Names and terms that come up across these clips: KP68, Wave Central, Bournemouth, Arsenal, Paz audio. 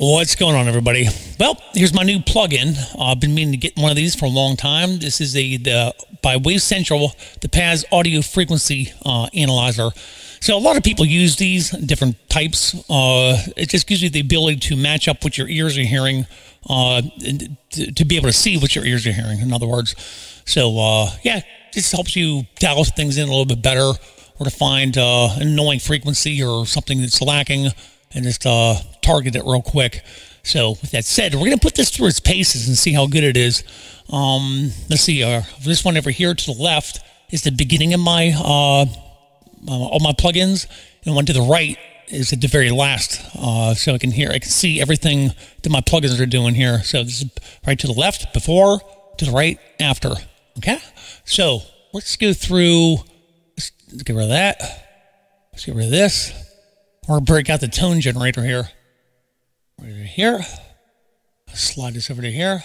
What's going on, everybody? Well, here's my new plugin. I've been meaning to get one of these for a long time. This is by Wave Central, the Paz audio frequency analyzer. So a lot of people use these different types. It just gives you the ability to match up what your ears are hearing, to be able to see what your ears are hearing, in other words. So yeah, this helps you dial things in a little bit better, or to find an annoying frequency or something that's lacking, and just target it real quick. So with that said, we're going to put this through its paces and see how good it is. Let's see, this one over here to the left is the beginning of my all my plugins, and one to the right is at the very last. So I can see everything that my plugins are doing here. So this is right to the left, before, to the right, after. Okay, so let's go through. Let's get rid of that. Let's get rid of this. Or break out the tone generator here. Right over here. Slide this over to here.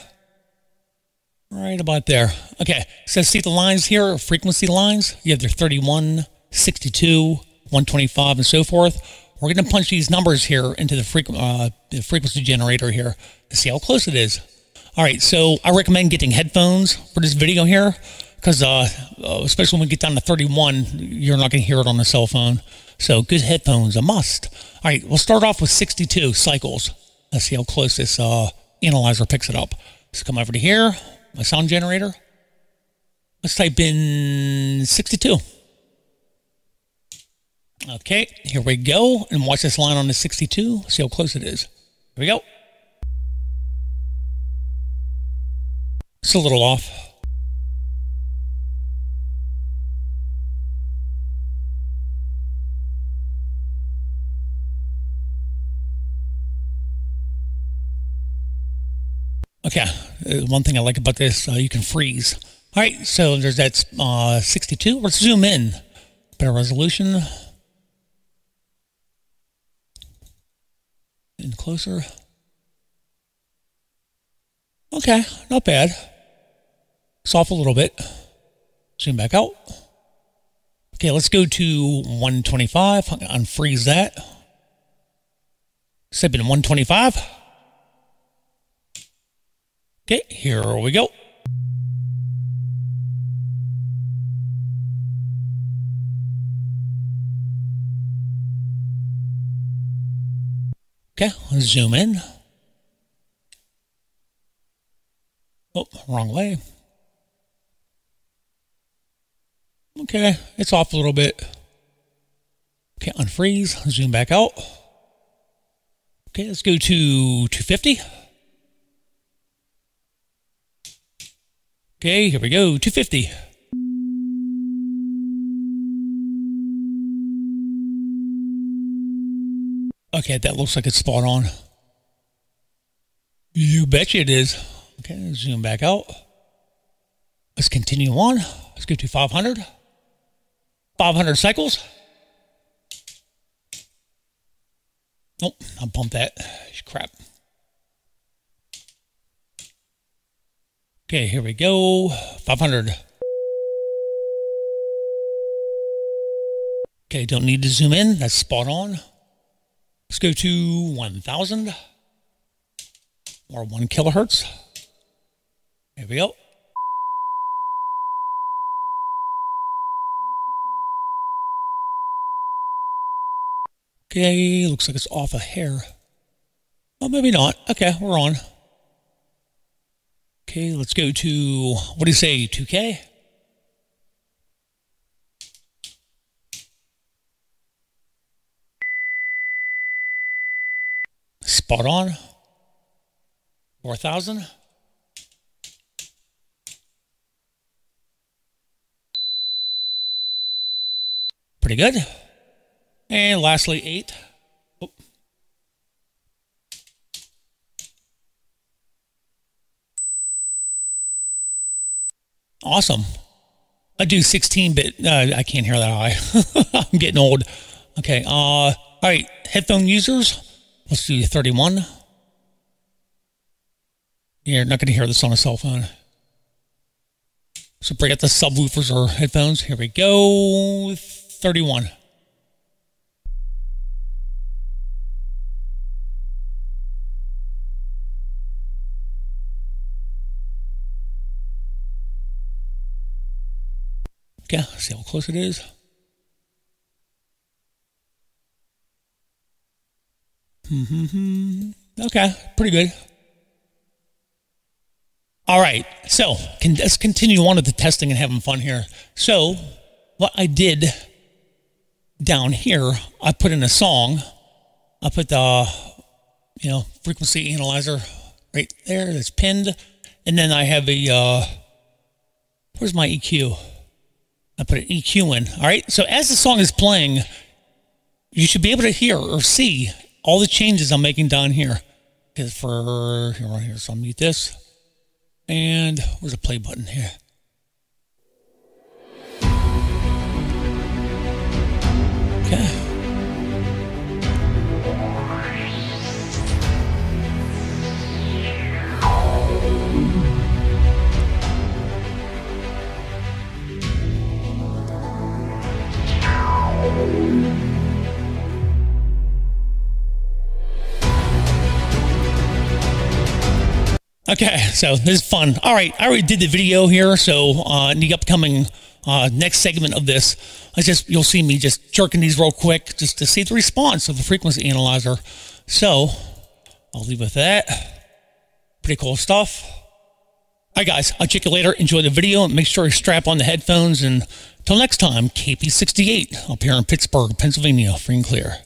Right about there. Okay, so see the lines here, frequency lines. You have their 31, 62, 125, and so forth. We're going to punch these numbers here into the frequency generator here to see how close it is. All right, so I recommend getting headphones for this video here, because especially when we get down to 31, you're not going to hear it on the cell phone. So good headphones, a must. All right, we'll start off with 62 cycles. Let's see how close this analyzer picks it up. Let's come over to here, my sound generator. Let's type in 62. Okay, here we go. And watch this line on the 62. See how close it is. Here we go. It's a little off. Okay, one thing I like about this, you can freeze. All right, so there's that 62. Let's zoom in. Better resolution. And closer. Okay, not bad. Soft a little bit. Zoom back out. Okay, let's go to 125. I'm going to unfreeze that. Step in 125. Okay, here we go. Okay, let's zoom in. Oh, wrong way. Okay, it's off a little bit. Okay, unfreeze, zoom back out. Okay, let's go to 250. Okay, here we go, 250. Okay, that looks like it's spot on. You betcha it is. Okay, zoom back out. Let's continue on. Let's go to 500. 500 cycles. Nope, I'll bump that. Crap. Okay, here we go, 500. Okay, don't need to zoom in, that's spot on. Let's go to 1,000 or 1 kilohertz. Here we go. Okay, looks like it's off a hair. Well, maybe not. Okay, we're on. Okay, let's go to, what do you say, 2K? Spot on. 4,000. Pretty good. And lastly, 8. Awesome. I do 16-bit. I can't hear that high. I'm getting old. Okay. All right. Headphone users. Let's do 31. You're not going to hear this on a cell phone. So break out the subwoofers or headphones. Here we go. 31. Yeah, see how close it is. Okay, pretty good. All right, so let's continue on with the testing and having fun here. So what I did down here, I put in a song. I put the, you know, frequency analyzer right there that's pinned. And then I have a, where's my EQ? I put an EQ in. All right, so as the song is playing, you should be able to hear or see all the changes I'm making down here. Because for, here, right here, so I'll mute this. And where's the play button here? Okay. Okay, so this is fun. All right, I already did the video here, so in the upcoming next segment of this, you'll see me just jerking these real quick just to see the response of the frequency analyzer. So I'll leave with that. Pretty cool stuff. All right, guys, I'll check you later. Enjoy the video and make sure you strap on the headphones. And until next time, KP68 up here in Pittsburgh, Pennsylvania, free and clear.